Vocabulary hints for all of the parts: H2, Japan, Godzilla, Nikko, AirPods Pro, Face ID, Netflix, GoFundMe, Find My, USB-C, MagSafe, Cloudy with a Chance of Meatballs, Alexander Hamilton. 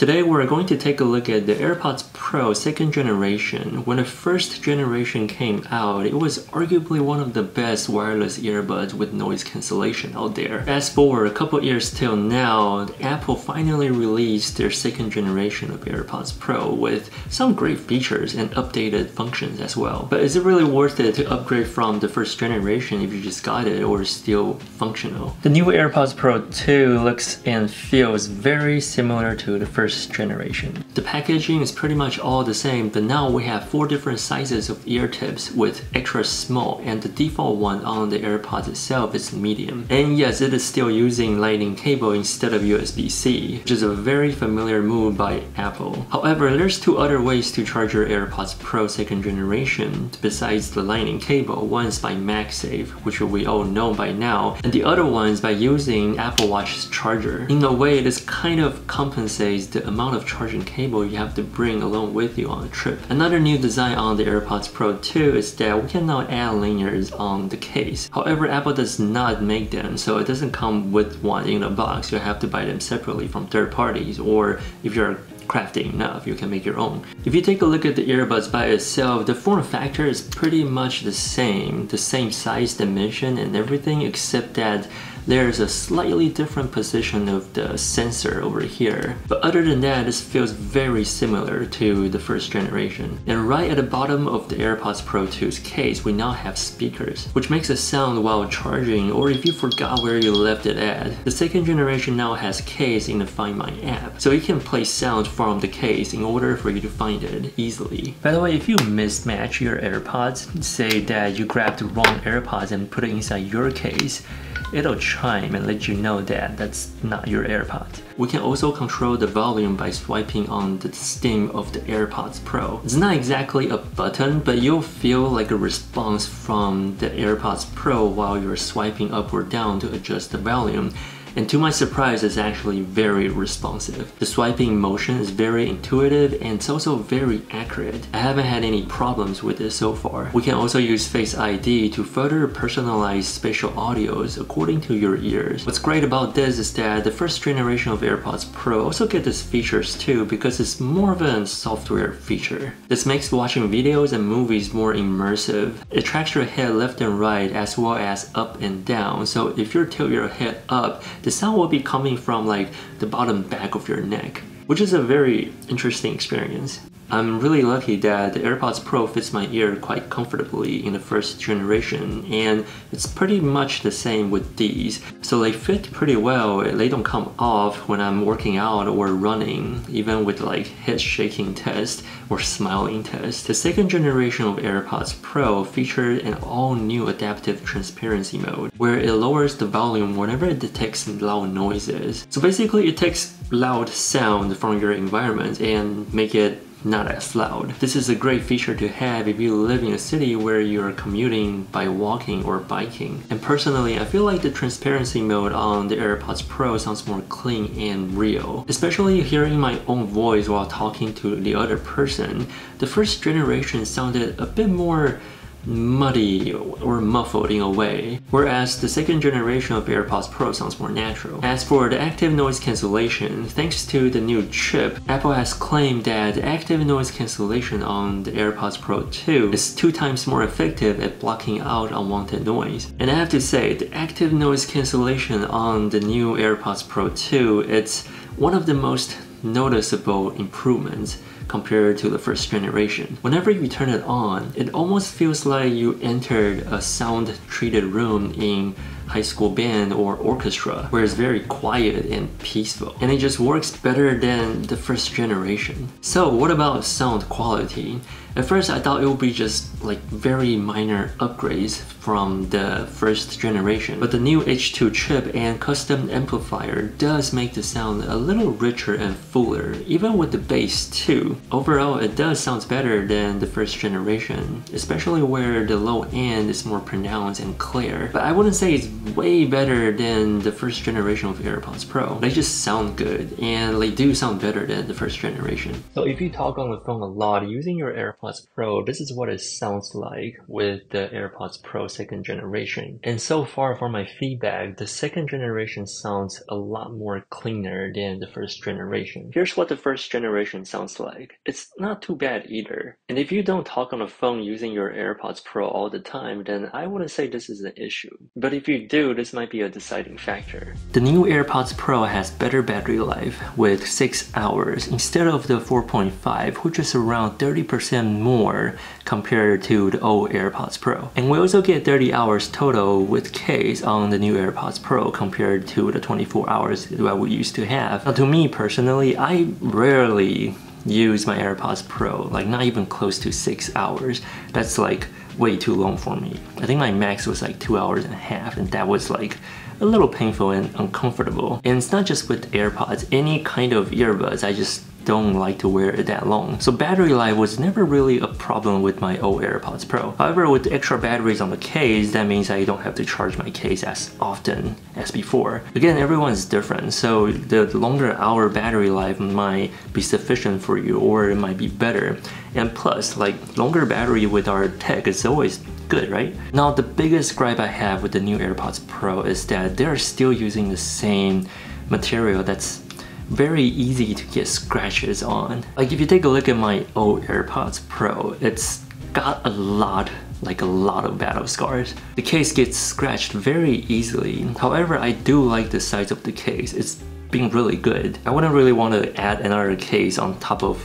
Today we're going to take a look at the AirPods Pro 2nd generation. When the 1st generation came out, it was arguably one of the best wireless earbuds with noise cancellation out there. Fast forward a couple years till now, Apple finally released their 2nd generation of AirPods Pro with some great features and updated functions as well. But is it really worth it to upgrade from the 1st generation if you just got it or is still functional? The new AirPods Pro 2 looks and feels very similar to the 1st generation. The packaging is pretty much all the same, but now we have 4 different sizes of ear tips with extra small, and the default one on the AirPods itself is medium. And yes, it is still using lightning cable instead of USB-C, which is a very familiar move by Apple. However, there's 2 other ways to charge your AirPods Pro 2nd generation besides the lightning cable. One is by MagSafe, which we all know by now, and the other one is by using Apple Watch's charger. In a way, this kind of compensates the amount of charging cable you have to bring along with you on a trip. Another new design on the AirPods Pro 2 is that we can now add lanyards on the case. However, Apple does not make them, so it doesn't come with one in a box. You have to buy them separately from third parties, or if you're crafty enough, you can make your own. If you take a look at the earbuds by itself, the form factor is pretty much the same size, dimension, and everything, except that there's a slightly different position of the sensor over here. But other than that, this feels very similar to the 1st generation. And right at the bottom of the AirPods Pro 2's case, we now have speakers, which makes a sound while charging or if you forgot where you left it at. The 2nd generation now has case in the Find My app, so you can play sound from the case in order for you to find it easily. By the way, if you mismatch your AirPods, say that you grabbed the wrong AirPods and put it inside your case, it'll chime and let you know that that's not your AirPods. We can also control the volume by swiping on the stem of the AirPods Pro. It's not exactly a button, but you'll feel like a response from the AirPods Pro while you're swiping up or down to adjust the volume. And to my surprise, it's actually very responsive. The swiping motion is very intuitive and it's also very accurate. I haven't had any problems with it so far. We can also use Face ID to further personalize spatial audios according to your ears. What's great about this is that the 1st generation of AirPods Pro also get these features too because it's more of a software feature. This makes watching videos and movies more immersive. It tracks your head left and right as well as up and down, so if you tilt your head up, the sound will be coming from like the bottom back of your neck, which is a very interesting experience. I'm really lucky that the AirPods Pro fits my ear quite comfortably in the 1st generation, and it's pretty much the same with these. So they fit pretty well, they don't come off when I'm working out or running, even with like head shaking test or smiling test. The 2nd generation of AirPods Pro featured an all new adaptive transparency mode, where it lowers the volume whenever it detects loud noises. So basically it takes loud sound from your environment and make it not as loud. This is a great feature to have if you live in a city where you're commuting by walking or biking. And personally, I feel like the transparency mode on the AirPods Pro sounds more clean and real, especially hearing my own voice while talking to the other person. The 1st generation sounded a bit more muddy or muffled in a way, whereas the 2nd generation of AirPods Pro sounds more natural. As for the active noise cancellation, thanks to the new chip, Apple has claimed that active noise cancellation on the AirPods Pro 2 is 2 times more effective at blocking out unwanted noise. And I have to say, the active noise cancellation on the new AirPods Pro 2, it's one of the most noticeable improvements compared to the 1st generation. Whenever you turn it on, it almost feels like you entered a sound-treated room in high school band or orchestra, where it's very quiet and peaceful, and it just works better than the 1st generation. So what about sound quality? At first I thought it would be just like very minor upgrades from the 1st generation, but the new H2 chip and custom amplifier does make the sound a little richer and fuller, even with the bass too. Overall, it does sound better than the 1st generation, especially where the low end is more pronounced and clear, but I wouldn't say it's way better than the 1st generation of AirPods Pro. They just sound good, and they do sound better than the 1st generation. So if you talk on the phone a lot, using your AirPods AirPods Pro, this is what it sounds like with the AirPods Pro 2nd generation. And so far for my feedback, the 2nd generation sounds a lot more cleaner than the 1st generation. Here's what the 1st generation sounds like. It's not too bad either. And if you don't talk on the phone using your AirPods Pro all the time, then I wouldn't say this is an issue. But if you do, this might be a deciding factor. The new AirPods Pro has better battery life with 6 hours instead of the 4.5, which is around 30% more compared to the old AirPods Pro. And we also get 30 hours total with case on the new AirPods Pro compared to the 24 hours that we used to have. Now, to me personally, I rarely use my AirPods Pro, like not even close to 6 hours. That's like way too long for me. I think my max was like 2.5 hours, and that was like a little painful and uncomfortable. And it's not just with AirPods, any kind of earbuds, I just don't like to wear it that long. So battery life was never really a problem with my old AirPods Pro. However, with the extra batteries on the case, that means I don't have to charge my case as often as before. Again, everyone's different, so the longer hour battery life might be sufficient for you, or it might be better. And plus, like, longer battery with our tech is always good, right? Now, the biggest gripe I have with the new AirPods Pro is that they're still using the same material that's very easy to get scratches on. Like, if you take a look at my old AirPods Pro, it's got a lot of battle scars. The case gets scratched very easily. However, I do like the size of the case. It's been really good. I wouldn't really want to add another case on top of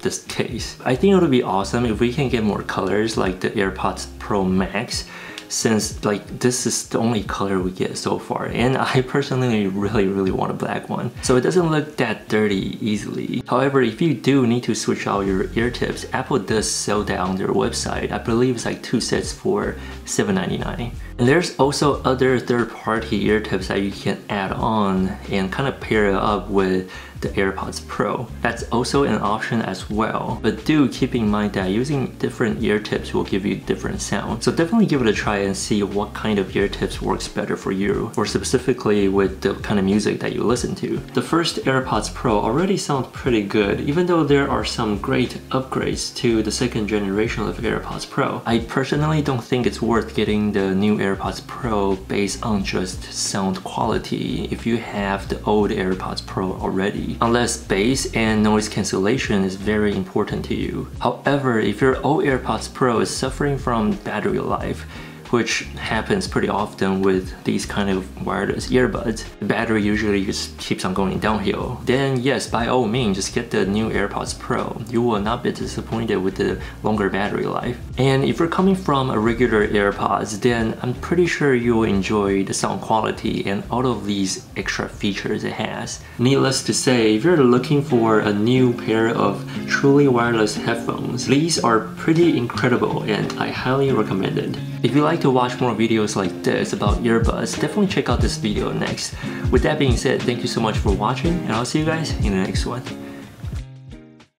this case. I think it would be awesome if we can get more colors like the AirPods Pro Max, since like this is the only color we get so far, and I personally really want a black one, so it doesn't look that dirty easily. However, if you do need to switch out your ear tips, Apple does sell that on their website. I believe it's like 2 sets for $7.99. And there's also other third-party ear tips that you can add on and kind of pair it up with the AirPods Pro. That's also an option as well, but do keep in mind that using different ear tips will give you different sound. So definitely give it a try and see what kind of ear tips works better for you, or specifically with the kind of music that you listen to. The first AirPods Pro already sounds pretty good, even though there are some great upgrades to the 2nd generation of AirPods Pro. I personally don't think it's worth getting the new AirPods Pro based on just sound quality if you have the old AirPods Pro already, unless bass and noise cancellation is very important to you. However, if your old AirPods Pro is suffering from battery life, which happens pretty often with these kind of wireless earbuds, the battery usually just keeps on going downhill, then yes, by all means, just get the new AirPods Pro. You will not be disappointed with the longer battery life. And if you're coming from a regular AirPods, then I'm pretty sure you will enjoy the sound quality and all of these extra features it has. Needless to say, if you're looking for a new pair of truly wireless headphones, these are pretty incredible and I highly recommend it. If you like to watch more videos like this about earbuds, definitely check out this video next. With that being said, thank you so much for watching, and I'll see you guys in the next one.